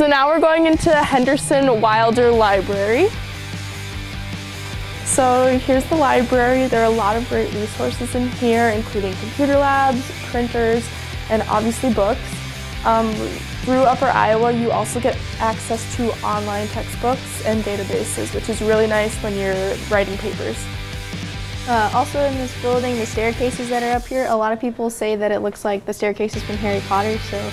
So now we're going into the Henderson-Wilder Library. So here's the library. There are a lot of great resources in here, including computer labs, printers, and obviously books. Through Upper Iowa, you also get access to online textbooks and databases, which is really nice when you're writing papers. Also in this building, the staircases that are up here, a lot of people say that it looks like the staircases from Harry Potter, so